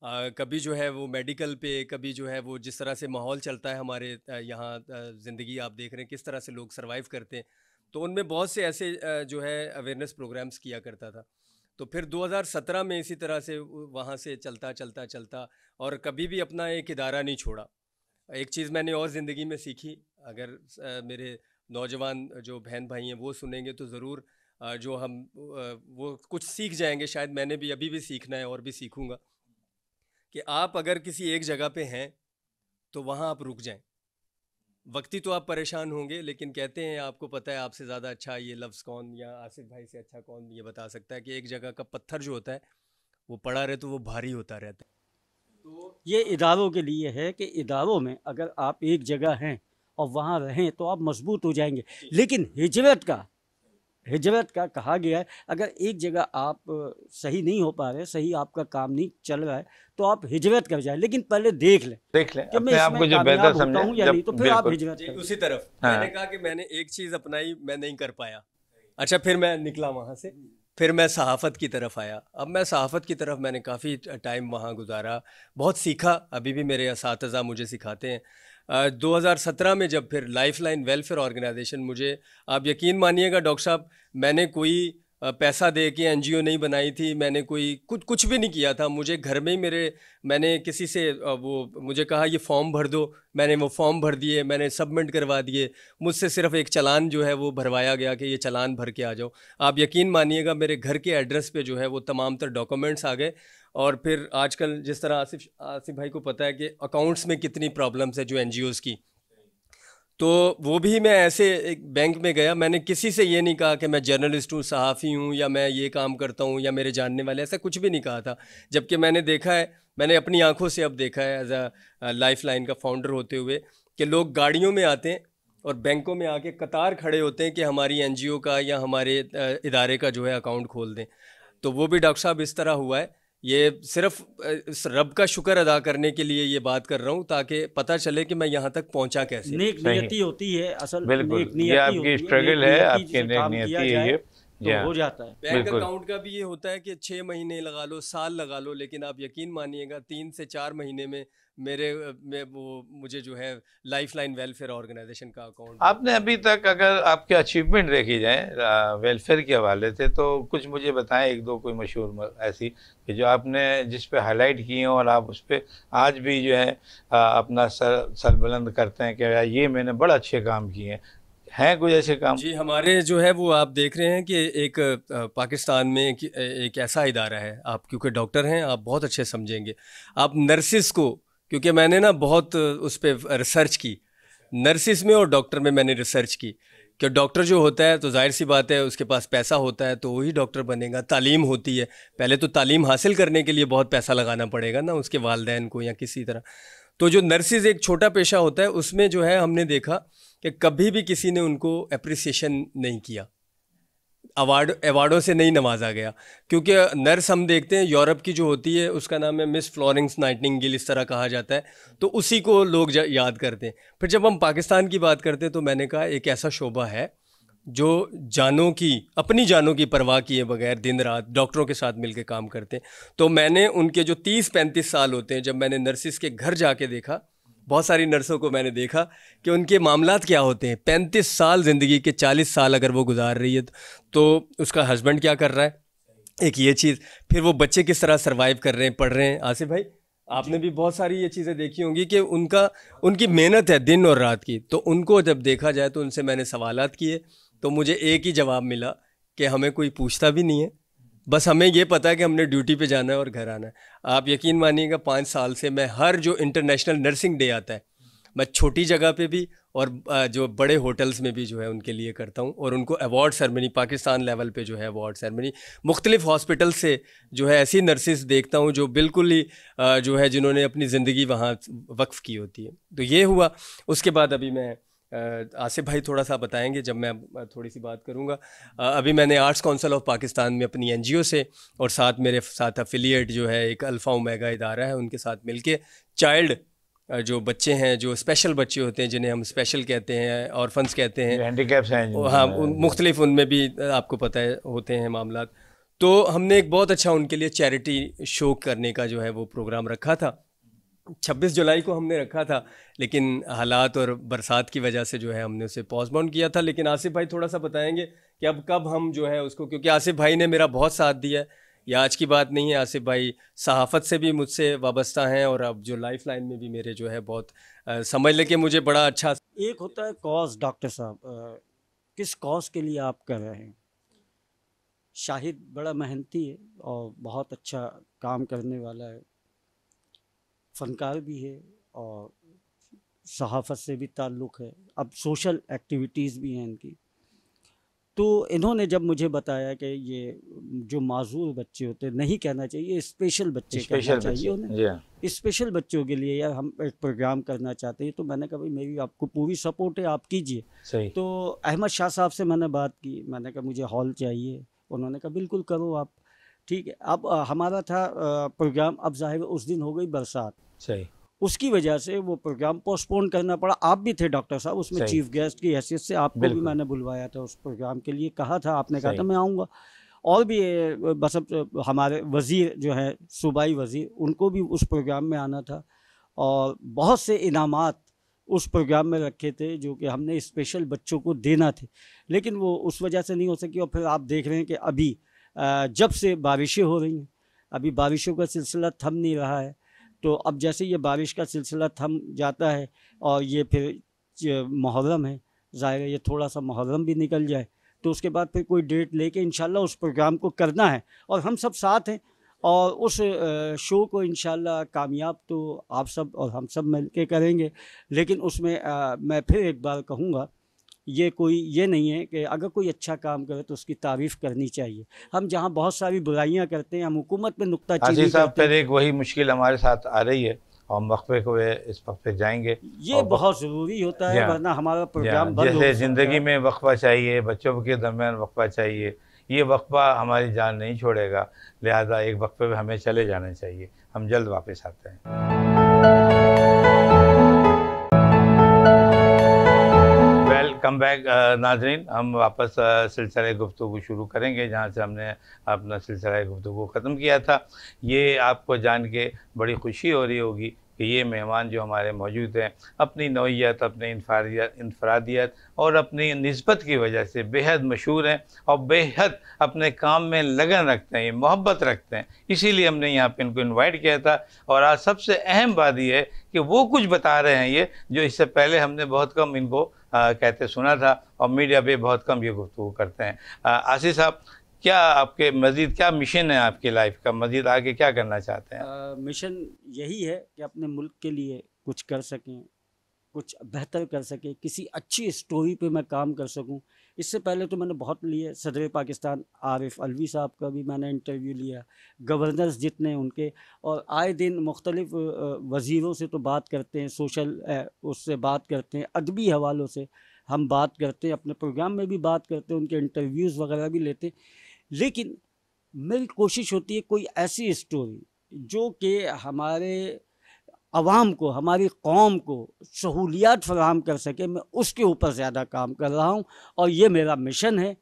आ, कभी जो है वो मेडिकल पे, कभी जो है वो जिस तरह से माहौल चलता है हमारे यहाँ, ज़िंदगी आप देख रहे हैं किस तरह से लोग सर्वाइव करते हैं, तो उनमें बहुत से ऐसे जो है अवेयरनेस प्रोग्राम्स किया करता था। तो फिर दो हज़ार सत्रह में इसी तरह से वहाँ से चलता चलता चलता और कभी भी अपना एक इदारा नहीं छोड़ा। एक चीज़ मैंने और ज़िंदगी में सीखी, अगर आ, मेरे नौजवान जो बहन भाई हैं वो सुनेंगे तो ज़रूर जो हम वो कुछ सीख जाएंगे, शायद मैंने भी अभी भी सीखना है और भी सीखूँगा, कि आप अगर किसी एक जगह पे हैं तो वहाँ आप रुक जाएं। वक्ती तो आप परेशान होंगे, लेकिन कहते हैं, आपको पता है आपसे ज़्यादा अच्छा ये लफ्ज़ कौन या आसिफ भाई से अच्छा कौन ये बता सकता है कि एक जगह का पत्थर जो होता है वो पड़ा रहे तो वो भारी होता रहता है। तो ये इदारों के लिए है कि इदारों में अगर आप एक जगह हैं और वहाँ रहें तो आप मजबूत हो जाएंगे। लेकिन हिजरत का हिजरत का कहा गया है, अगर एक जगह आप सही नहीं हो पा रहे, सही आपका काम नहीं चल रहा है, तो आप हिजरत कर जाए, लेकिन पहले देख लें देख लें कि मैं आपको जो बेहतर समझता हूँ या नहीं, तो फिर आप हिजरत करें। उसी तरफ मैंने कहा कि मैंने एक चीज़ अपनाई, मैं नहीं कर पाया, अच्छा फिर मैं निकला वहाँ से, फिर मैं सहाफ़त की तरफ आया। अब मैं सहाफ़त की तरफ मैंने काफ़ी टाइम वहाँ गुजारा, बहुत सीखा, अभी भी मेरे असातिज़ा मुझे सिखाते हैं। दो हज़ार सत्रह में जब फिर लाइफलाइन वेलफेयर ऑर्गेनाइजेशन, मुझे आप यकीन मानिएगा डॉक्टर साहब, मैंने कोई पैसा दे के एन जी ओ नहीं बनाई थी, मैंने कोई कुछ कुछ भी नहीं किया था। मुझे घर में ही मेरे, मैंने किसी से वो, मुझे कहा ये फॉर्म भर दो, मैंने वो फॉर्म भर दिए, मैंने सबमिट करवा दिए। मुझसे सिर्फ एक चालान जो है वो भरवाया गया कि ये चालान भर के आ जाओ। आप यकीन मानिएगा मेरे घर के एड्रेस पे जो है वो तमाम तर डॉक्यूमेंट्स आ गए। और फिर आजकल जिस तरह आसिफ आसिफ भाई को पता है कि अकाउंट्स में कितनी प्रॉब्लम्स है जो एन जी ओज़ की, तो वो भी मैं ऐसे एक बैंक में गया, मैंने किसी से ये नहीं कहा कि मैं जर्नलिस्ट हूँ, सहाफ़ी हूँ, या मैं ये काम करता हूँ, या मेरे जानने वाले, ऐसा कुछ भी नहीं कहा था। जबकि मैंने देखा है, मैंने अपनी आंखों से अब देखा है एज अ लाइफ लाइन का फाउंडर होते हुए कि लोग गाड़ियों में आते हैं और बैंकों में आके कतार खड़े होते हैं कि हमारी एन जी ओ का या हमारे इदारे का जो है अकाउंट खोल दें। तो वो भी डॉक्टर साहब इस तरह हुआ है। ये सिर्फ इस रब का शुक्र अदा करने के लिए ये बात कर रहा हूँ ताकि पता चले कि मैं यहाँ तक पहुँचा कैसे। नेक नियति होती है असल, बिल्कुल ये आपकी स्ट्रगल है, आपके नेक नियति है, ये तो हो जाता है। बैंक अकाउंट का भी ये होता है कि छः महीने लगा लो, साल लगा लो, लेकिन आप यकीन मानिएगा तीन से चार महीने में मेरे में वो मुझे जो है लाइफलाइन वेलफेयर ऑर्गेनाइजेशन का अकाउंट। आपने अभी तक अगर आपके अचीवमेंट देखी जाए वेलफेयर के हवाले से तो कुछ मुझे बताएं, एक दो कोई मशहूर ऐसी कि जो आपने जिस पे हाईलाइट किए हों और आप उस पर आज भी जो है अपना सर सर बुलंद करते हैं कि ये मैंने बड़ा अच्छे काम किए हैं, हैं कोई ऐसे काम? जी, हमारे जो है वो आप देख रहे हैं कि एक पाकिस्तान में एक, एक ऐसा इदारा है, आप क्योंकि डॉक्टर हैं आप बहुत अच्छे समझेंगे, आप नर्सिस को, क्योंकि मैंने ना बहुत उस पर रिसर्च की, नर्सिस में और डॉक्टर में मैंने रिसर्च की कि डॉक्टर जो होता है तो जाहिर सी बात है उसके पास पैसा होता है तो वही डॉक्टर बनेगा, तालीम होती है, पहले तो तालीम हासिल करने के लिए बहुत पैसा लगाना पड़ेगा ना उसके वालदैन को या किसी तरह। तो जो नर्सिस एक छोटा पेशा होता है उसमें जो है हमने देखा कि कभी भी किसी ने उनको अप्रिसिएशन नहीं किया, अवार्ड अवार्डों से नहीं नवाजा गया। क्योंकि नर्स हम देखते हैं यूरोप की जो होती है उसका नाम है मिस फ्लॉरेंस नाइटिंगल, इस तरह कहा जाता है, तो उसी को लोग याद करते हैं। फिर जब हम पाकिस्तान की बात करते हैं तो मैंने कहा एक ऐसा शोबा है जो जानों की, अपनी जानों की परवाह किए बगैर दिन रात डॉक्टरों के साथ मिलकर काम करते हैं। तो मैंने उनके जो तीस पैंतीस साल होते हैं, जब मैंने नर्सिस के घर जाके देखा, बहुत सारी नर्सों को मैंने देखा कि उनके मामलात क्या होते हैं। पैंतीस साल ज़िंदगी के चालीस साल अगर वो गुजार रही है तो उसका हस्बैंड क्या कर रहा है, एक ये चीज़, फिर वो बच्चे किस तरह सर्वाइव कर रहे हैं, पढ़ रहे हैं। आसिफ भाई आपने भी बहुत सारी ये चीज़ें देखी होंगी कि उनका उनकी मेहनत है दिन और रात की। तो उनको जब देखा जाए तो उनसे मैंने सवालात किए तो मुझे एक ही जवाब मिला कि हमें कोई पूछता भी नहीं है, बस हमें ये पता है कि हमने ड्यूटी पे जाना है और घर आना है। आप यकीन मानिएगा पाँच साल से मैं हर जो इंटरनेशनल नर्सिंग डे आता है मैं छोटी जगह पे भी और जो बड़े होटल्स में भी जो है उनके लिए करता हूँ, और उनको अवार्ड सेरेमनी पाकिस्तान लेवल पे जो है अवार्ड सेरेमनी मुख्तलिफ हॉस्पिटल से जो है ऐसी नर्सिस देखता हूँ जो बिल्कुल ही जो है जिन्होंने अपनी ज़िंदगी वहाँ वक्फ़ की होती है। तो ये हुआ। उसके बाद अभी मैं आसिफ भाई थोड़ा सा बताएंगे जब मैं थोड़ी सी बात करूंगा। अभी मैंने आर्ट्स काउंसिल ऑफ पाकिस्तान में अपनी एनजीओ से और साथ मेरे साथ अफिलिएट जो है एक अल्फ़ा ओमेगा इदारा है उनके साथ मिलके चाइल्ड जो बच्चे हैं, जो स्पेशल बच्चे होते हैं जिन्हें हम स्पेशल कहते हैं, ऑर्फन्स कहते हैं, हैंडीकैप्स हैं, हाँ मुख्तलिफ उनमें भी आपको पता है होते हैं मामला। तो हमने एक बहुत अच्छा उनके लिए चैरिटी शो करने का जो है वो प्रोग्राम रखा था, छब्बीस जुलाई को हमने रखा था, लेकिन हालात और बरसात की वजह से जो है हमने उसे पोस्टपोन किया था। लेकिन आसिफ भाई थोड़ा सा बताएंगे कि अब कब हम जो है उसको, क्योंकि आसिफ भाई ने मेरा बहुत साथ दिया है, ये आज की बात नहीं है। आसिफ भाई सहाफ़त से भी मुझसे वाबस्ता हैं और अब जो लाइफ लाइन में भी मेरे जो है बहुत आ, समझ लेके मुझे बड़ा अच्छा। एक होता है कॉज, डॉक्टर साहब किस कॉज के लिए आप कर रहे हैं। शाहिद बड़ा मेहनती है और बहुत अच्छा काम करने वाला है, फ़नकार भी है और सहाफ़त से भी ताल्लुक़ है, अब सोशल एक्टिविटीज़ भी हैं इनकी। तो इन्होंने जब मुझे बताया कि ये जो माजूर बच्चे होते, नहीं कहना चाहिए स्पेशल बच्चे, स्पेशल चाहिए उन्हें, स्पेशल बच्चों के लिए यार हम एक प्रोग्राम करना चाहते हैं, तो मैंने कहा भाई मेरी आपको पूरी सपोर्ट है, आप कीजिए। तो अहमद शाह साहब से मैंने बात की, मैंने कहा मुझे हॉल चाहिए, उन्होंने कहा बिल्कुल करो आप, ठीक है। अब हमारा था प्रोग्राम, अब जाहिर उस दिन हो गई बरसात, सही, उसकी वजह से वो प्रोग्राम पोस्टपोन करना पड़ा। आप भी थे डॉक्टर साहब उसमें चीफ गेस्ट की हैसियत से, आपको भी मैंने बुलवाया था उस प्रोग्राम के लिए, कहा था, आपने कहा था मैं आऊँगा। और भी बस अब हमारे वज़ीर जो हैं, सूबाई वज़ीर, उनको भी उस प्रोग्राम में आना था, और बहुत से इनामात उस प्रोग्राम में रखे थे जो कि हमने स्पेशल बच्चों को देना थे, लेकिन वो उस वजह से नहीं हो सकी। और फिर आप देख रहे हैं कि अभी जब से बारिशें हो रही हैं, अभी बारिशों का सिलसिला थम नहीं रहा है, तो अब जैसे ये बारिश का सिलसिला थम जाता है और ये फिर मुहर्रम है, ज़ाहिर है ये थोड़ा सा मुहर्रम भी निकल जाए तो उसके बाद फिर कोई डेट लेके इंशाल्लाह उस प्रोग्राम को करना है। और हम सब साथ हैं और उस शो को इंशाल्लाह कामयाब तो आप सब और हम सब मिल के करेंगे। लेकिन उसमें आ, मैं फिर एक बार कहूँगा, ये कोई ये नहीं है कि अगर कोई अच्छा काम करे तो उसकी तारीफ़ करनी चाहिए। हम जहाँ बहुत सारी बुराइयाँ करते हैं, हम हुकूमत में नुक्ताचीनी करते हैं। एक वही मुश्किल हमारे साथ आ रही है और मखबे को इस वक्त जाएंगे, ये बहुत ज़रूरी होता है, वरना हमारा प्रोग्राम बंद हो। जैसे ज़िंदगी में वक्फा चाहिए, बच्चों के दरमियान वक्फा चाहिए, ये वक्फा हमारी जान नहीं छोड़ेगा, लिहाजा एक वक्फे पे हमें चले जाना चाहिए। हम जल्द वापस आते हैं। वेलकम बैक नाजरीन, हम वापस सिलसिला गुफ्तगू शुरू करेंगे जहाँ से हमने अपना सिलसिला गुफ्तगू ख़त्म किया था। ये आपको जान के बड़ी खुशी हो रही होगी कि ये मेहमान जो हमारे मौजूद हैं अपनी नौइयत, अपने इनफरादियत और अपनी निस्बत की वजह से बेहद मशहूर हैं और बेहद अपने काम में लगन रखते हैं, मोहब्बत रखते हैं, इसीलिए हमने यहाँ पे इनको इनवाइट किया था। और आज सबसे अहम बात ये है कि वो कुछ बता रहे हैं ये जो इससे पहले हमने बहुत कम इनको आ, कहते सुना था और मीडिया पर बहुत कम ये गुफ्तगू करते हैं। आसिफ साहब, क्या आपके मज़ीद क्या मिशन है आपकी लाइफ का, मज़ीद आगे क्या करना चाहते हैं? आ, मिशन यही है कि अपने मुल्क के लिए कुछ कर सकें, कुछ बेहतर कर सकें, किसी अच्छी स्टोरी पे मैं काम कर सकूं। इससे पहले तो मैंने बहुत लिए, सदर पाकिस्तान आरिफ अलवी साहब का भी मैंने इंटरव्यू लिया, गवर्नर्स जितने उनके, और आए दिन मुख्तलिफ़ वज़ीरों से तो बात करते हैं, सोशल उससे बात करते हैं, अदबी हवालों से हम बात करते हैं, अपने प्रोग्राम में भी बात करते हैं, उनके इंटरव्यूज़ वगैरह भी लेते हैं। लेकिन मेरी कोशिश होती है कोई ऐसी स्टोरी जो कि हमारे आवाम को, हमारी कौम को सहूलियात फराहम कर सके, मैं उसके ऊपर ज़्यादा काम कर रहा हूँ और ये मेरा मिशन है।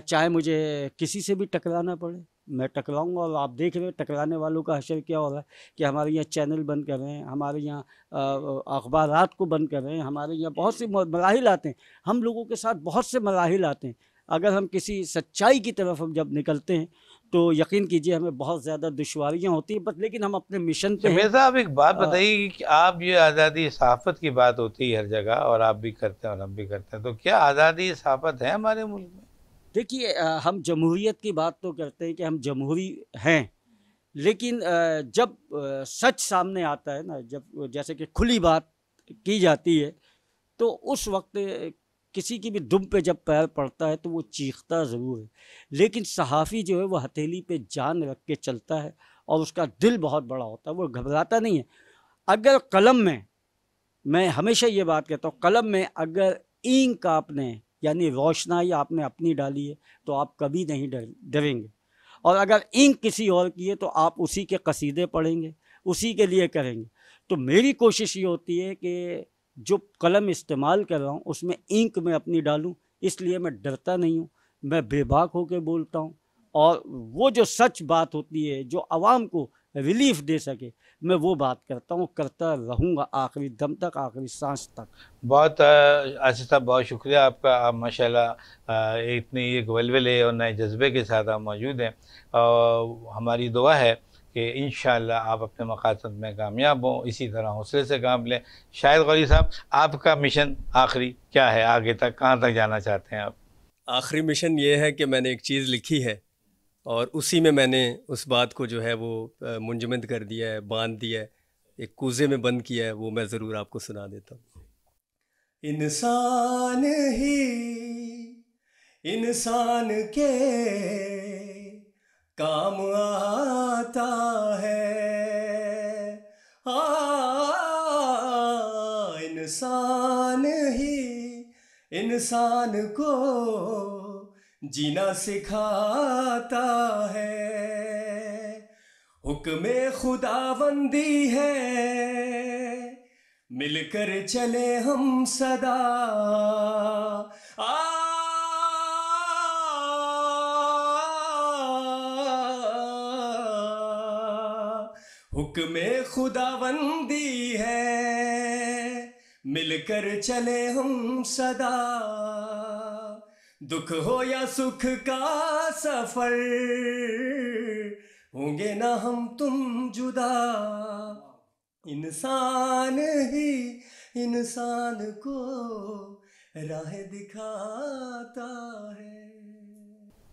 चाहे मुझे किसी से भी टकराना पड़े, मैं टकराऊँगा। और आप देख रहे हैं टकराने वालों का हशर क्या हो रहा है कि हमारे यहाँ चैनल बंद कर रहे हैं, हमारे यहाँ अखबारात को बंद कर रहे हैं, हमारे यहाँ बहुत से मराहिल आते हैं, हम लोगों के साथ बहुत से मराहिल आते हैं। अगर हम किसी सच्चाई की तरफ हम जब निकलते हैं तो यकीन कीजिए हमें बहुत ज़्यादा दुश्वारियाँ होती हैं, बट लेकिन हम अपने मिशन पे। मिर्ज़ा, आप एक बात बताइए कि आप ये आज़ादी सहाफ़त की बात होती है हर जगह और आप भी करते हैं और हम भी करते हैं, तो क्या आज़ादी सहाफ़त है हमारे मुल्क में? देखिए, हम जमहूरियत की बात तो करते हैं कि हम जमहूरी हैं, लेकिन जब सच सामने आता है ना, जब जैसे कि खुली बात की जाती है तो उस वक्त किसी की भी दुम पे जब पैर पड़ता है तो वो चीखता ज़रूर है, लेकिन सहाफ़ी जो है वो हथेली पे जान रख के चलता है और उसका दिल बहुत बड़ा होता है, वो घबराता नहीं है। अगर कलम में, मैं हमेशा ये बात कहता हूँ, कलम में अगर इंक आपने यानी रोशनाई आपने अपनी डाली है तो आप कभी नहीं डर डरेंगे, और अगर इंक किसी और की है तो आप उसी के कसीदे पढ़ेंगे, उसी के लिए करेंगे। तो मेरी कोशिश ये होती है कि जो कलम इस्तेमाल कर रहा हूँ उसमें इंक में अपनी डालूँ, इसलिए मैं डरता नहीं हूँ, मैं बेबाक होकर बोलता हूँ और वो जो सच बात होती है जो आवाम को रिलीफ दे सके, मैं वो बात करता हूँ, करता रहूँगा आखिरी दम तक, आखिरी सांस तक। बहुत आसिफ साहब, बहुत शुक्रिया आपका। आप माशाल्लाह इतनी एक वलवले और नए जज्बे के साथ आप मौजूद हैं और हमारी दुआ है कि इंशाल्लाह आप अपने मकासद में कामयाब हों, इसी तरह हौसले से काम लें। शाहिद गौरी साहब, आपका मिशन आखिरी क्या है, आगे तक कहाँ तक जाना चाहते हैं आप? आखिरी मिशन ये है कि मैंने एक चीज़ लिखी है और उसी में मैंने उस बात को जो है वो मुंजमद कर दिया है, बांध दिया है, एक कूजे में बंद किया है, वो मैं ज़रूर आपको सुना देता हूँ। इंसान ही इंसान के काम आता है, हाँ इंसान ही इंसान को जीना सिखाता है। हुक्मे खुदाबंदी है, मिलकर चले हम सदा, आ हुक्मे खुदाबंदी है, मिलकर चले हम सदा, दुख हो या सुख का सफर होंगे ना हम तुम जुदा। इंसान ही इंसान को राह दिखाता है।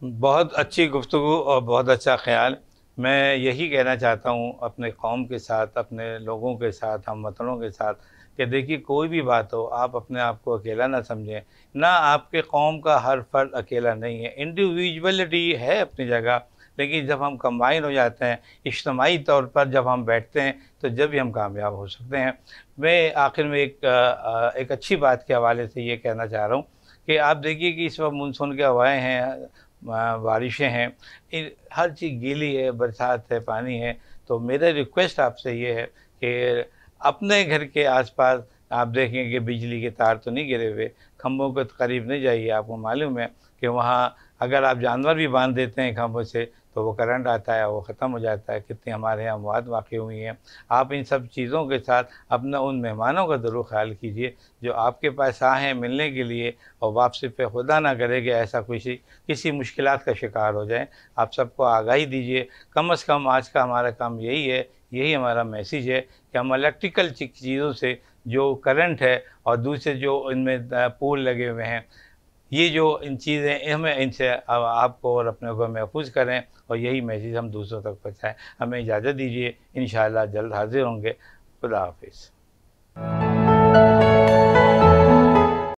बहुत अच्छी गुफ्तगू और बहुत अच्छा ख्याल। मैं यही कहना चाहता हूँ अपने कौम के साथ, अपने लोगों के साथ, हम वतनों के साथ कि देखिए कोई भी बात हो आप अपने आप को अकेला ना समझें, ना आपके कौम का हर फर्द अकेला नहीं है। इंडिविजुअलिटी है अपनी जगह, लेकिन जब हम कंबाइन हो जाते हैं इज्तमाही तौर पर, जब हम बैठते हैं तो जब भी हम कामयाब हो सकते हैं। मैं आखिर में एक एक अच्छी बात के हवाले से ये कहना चाह रहा हूँ कि आप देखिए कि इस वक्त मानसून की हवाएँ हैं, बारिशें हैं, हर चीज़ गीली है, बरसात है, पानी है। तो मेरा रिक्वेस्ट आपसे ये है कि अपने घर के आसपास आप देखें कि बिजली के तार तो नहीं गिरे हुए, खम्भों के करीब नहीं जाइए। आपको मालूम है कि वहाँ अगर आप जानवर भी बांध देते हैं खम्भों से तो वो करंट आता है, वो ख़त्म हो जाता है। कितने हमारे यहाँ अमवात वाक़ई हुई हैं। आप इन सब चीज़ों के साथ अपना उन मेहमानों का ज़रूर ख्याल कीजिए जो आपके पास आए हैं मिलने के लिए, और वापसी पे खुदा ना करे कि ऐसा किसी किसी मुश्किलात का शिकार हो जाए। आप सबको आगाही दीजिए। कम अज़ कम आज का हमारा काम यही है, यही हमारा मैसेज है कि हम इलेक्ट्रिकल चीज़ों से, जो करंट है और दूसरे जो इनमें पोल लगे हुए हैं, ये जो इन चीज़ें, हमें इनसे आपको और अपने को महफूज करें और यही मैसेज हम दूसरों तक पहुँचाएँ। हमें इजाज़त दीजिए, इंशाअल्लाह जल्द हाजिर होंगे। खुदा हाफिज़।